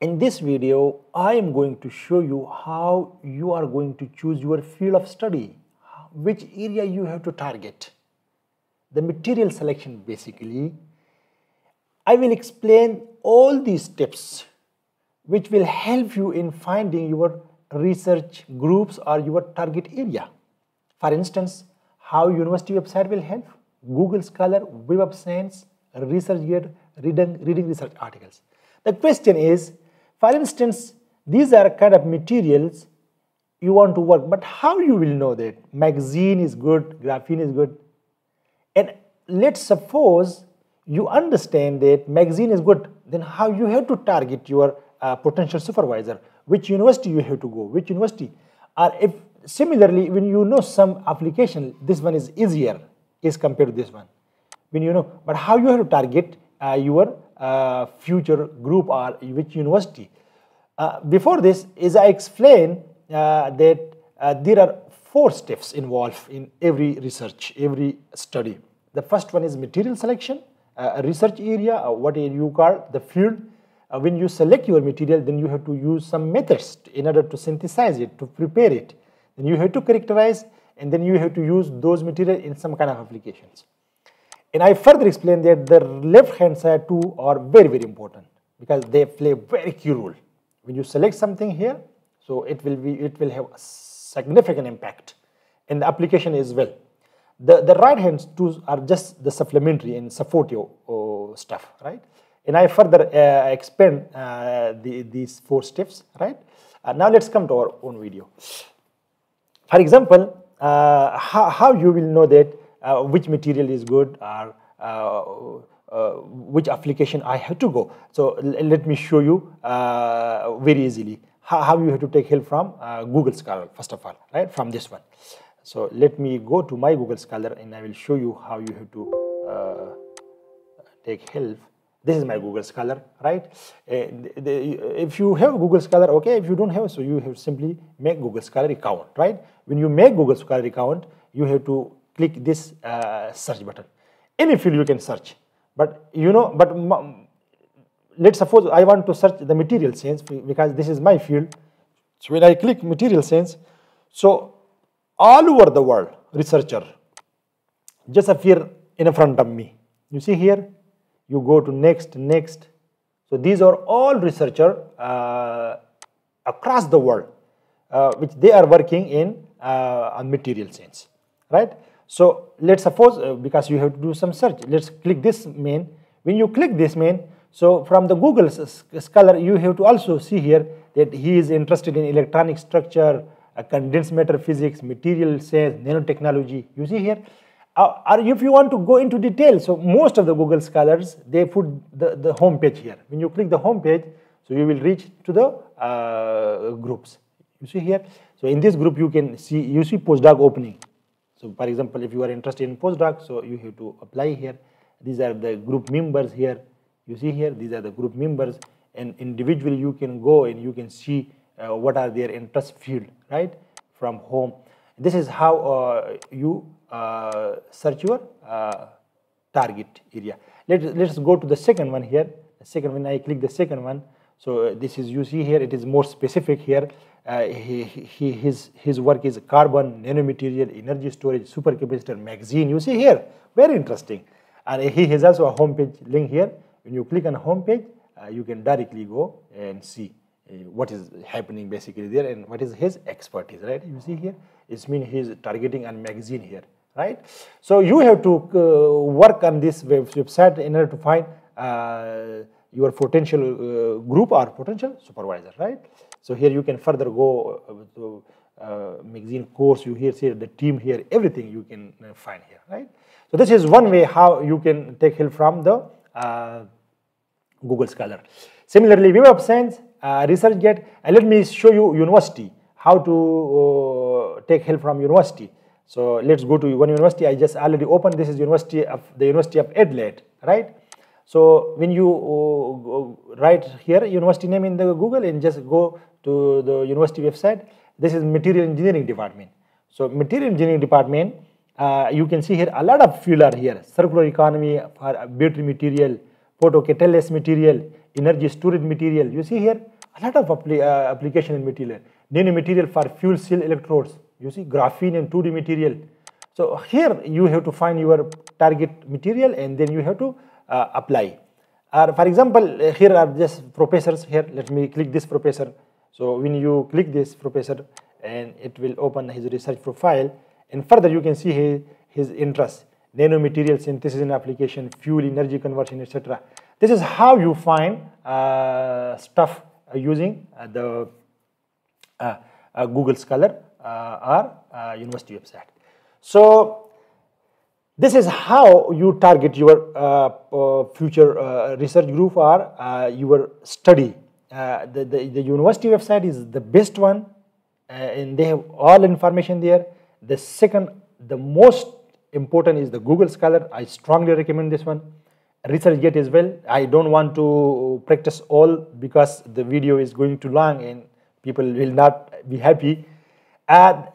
In this video, I am going to show you how you are going to choose your field of study, which area you have to target, the material selection basically. I will explain all these tips which will help you in finding your research groups or your target area. For instance, how university website will help, Google Scholar, Web of Science, ResearchGate, reading research articles. The question is, for instance, these are kind of materials you want to work, but how you will know that? Magazine is good, graphene is good. And let's suppose you understand that magazine is good, then how you have to target your potential supervisor, which university you have to go, which university. Or if similarly, when you know some application, this one is easier as compared to this one. When you know, but how you have to target your future group or which university. Before this, as I explained that there are 4 steps involved in every research, every study. The first one is material selection, research area, what you call the field. When you select your material, then you have to use some methods in order to synthesize it, to prepare it. Then you have to characterize, and then you have to use those material in some kind of applications. And I further explain that the left-hand side too are very, very important because they play a very key role. When you select something here, so it will have a significant impact in the application as well. The right-hand tools are just the supplementary and supportive stuff, right? And I further expand these 4 steps, right? Now let's come to our own video. For example, how you will know that which material is good or which application I have to go. So let me show you very easily how you have to take help from Google Scholar, first of all, right, from this one. So let me go to my Google Scholar and I will show you how you have to take help. This is my Google Scholar, right? If you have Google Scholar, okay. If you don't have, so you have simply make Google Scholar account, right? When you make Google Scholar account, you have to click this search button. Any field you can search, but you know, but let's suppose I want to search the material science because this is my field. So when I click material science, so all over the world researcher just appear in front of me. You see here. You go to next, next. So these are all researchers across the world, which they are working in on material science, right? So let's suppose, because you have to do some search, let's click this main. When you click this main, so from the Google Scholar, you have to also see here that he is interested in electronic structure, condensed matter physics, material science, nanotechnology, you see here. Or if you want to go into detail, so most of the Google Scholars, they put the home page here. When you click the home page, so you will reach to the groups. You see here. So in this group, you can see, you see postdoc opening. So for example, if you are interested in postdoc, so you have to apply here. These are the group members here. You see here, these are the group members. And individually, you can go and you can see what are their interest field, right, from home. This is how you search your target area. Let's go to the second one here. The second one, I click the second one. So this is, you see here, it is more specific here. His work is carbon, nanomaterial, energy storage, supercapacitor, magazine. You see here, very interesting. And he has also a homepage link here. When you click on homepage, you can directly go and see what is happening basically there and what is his expertise, right? You see here, it means he is targeting a magazine here. Right, so you have to work on this website in order to find your potential group or potential supervisor, right? So here you can further go to magazine course, you see the team here, everything you can find here, right? So this is one way how you can take help from the Google Scholar. Similarly, Web of Science, ResearchGate, and let me show you university, how to take help from university. So let's go to one university. I just already opened. This is the University of Adelaide, right? So when you write here university name in the Google and just go to the university website, this is material engineering department. So material engineering department, you can see here a lot of fields are here: circular economy for battery material, photocatalyst material, energy storage material. You see here a lot of application in material. Nanomaterial for fuel cell electrodes. You see graphene and 2D material. So here you have to find your target material and then you have to apply. For example, here are just professors here. Let me click this professor. So when you click this professor, and it will open his research profile, and further you can see his interests. Nanomaterial synthesis and application, fuel, energy conversion, etc. This is how you find stuff using the Google Scholar or university website. So this is how you target your future research group or your study. The university website is the best one, and they have all information there. The second, the most important, is the Google Scholar. I strongly recommend this one. ResearchGate as well. I don't want to practice all because the video is going too long and people will not be happy.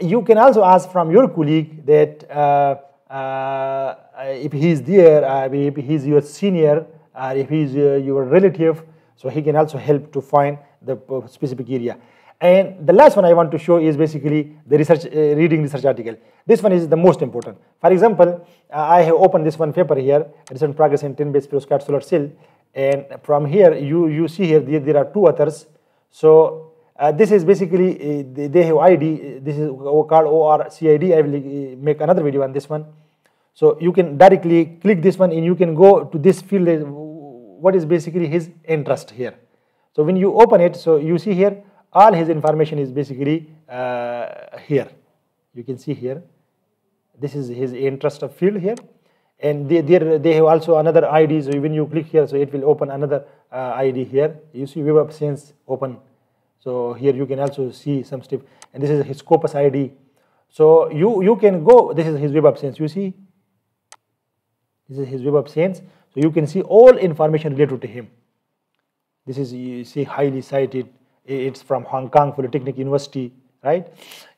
You can also ask from your colleague that if he is there, if he is your senior, if he is your relative, so he can also help to find the specific area. And the last one I want to show is basically the research, reading research article. This one is the most important. For example, I have opened this one paper here, recent progress in tin-based perovskite solar cell. And from here, you see here there are two authors. So this is basically, they have ID, this is called ORCID. I will make another video on this one. So you can directly click this one and you can go to this field, what is basically his interest here. So when you open it, so you see here, all his information is basically here. You can see here. This is his interest of field here. And they have also another ID. So when you click here, so it will open another ID here. You see Web of Science open. So here you can also see some stuff. And this is his Scopus ID. So you can go. This is his Web of Science. You see. This is his Web of Science. So you can see all information related to him. This is, you see, highly cited. It's from Hong Kong Polytechnic University, right?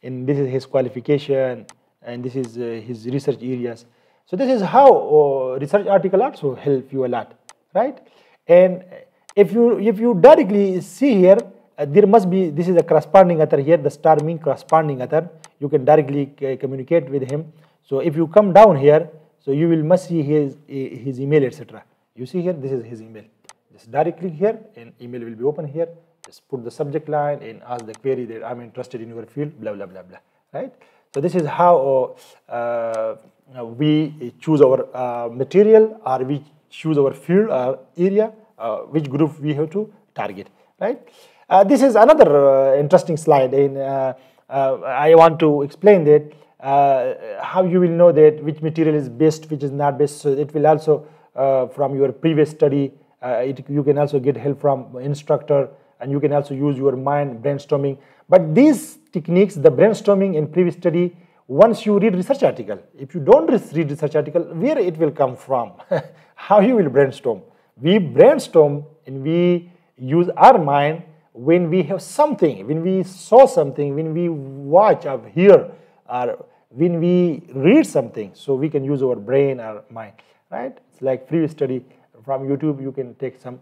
And this is his qualification, and this is his research areas. So this is how research article also help you a lot, right? And if you directly see here, there must be, this is a corresponding author here. The star mean corresponding author. You can directly communicate with him. So if you come down here, so you will must see his email, etc. You see here, this is his email. Just directly here, and email will be open here. Just put the subject line and ask the query that I'm interested in your field, blah, blah, blah, blah, right? So this is how we choose our material, or we choose our field or area, which group we have to target, right? This is another interesting slide, and I want to explain that how you will know that which material is best, which is not best. So it will also, from your previous study, you can also get help from instructor, and you can also use your mind brainstorming. But these techniques, the brainstorming and previous study, once you read research article, if you don't read research article, where it will come from? How you will brainstorm? We brainstorm and we use our mind when we have something, when we saw something, when we watch or hear, or when we read something. So we can use our brain or mind, right? It's like previous study from YouTube, you can take some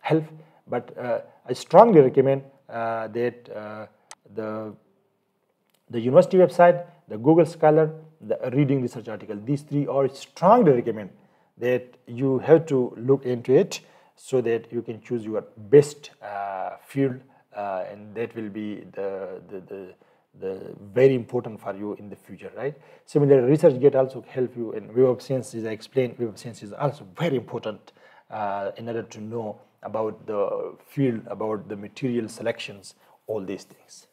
help. But I strongly recommend that the university website, the Google Scholar, the reading research article, these three are strongly recommend that you have to look into it so that you can choose your best field, and that will be the very important for you in the future, right? Similarly, ResearchGate also help you, and Web of Science, as I explained, Web of Science is also very important in order to know about the field, about the material selections, all these things.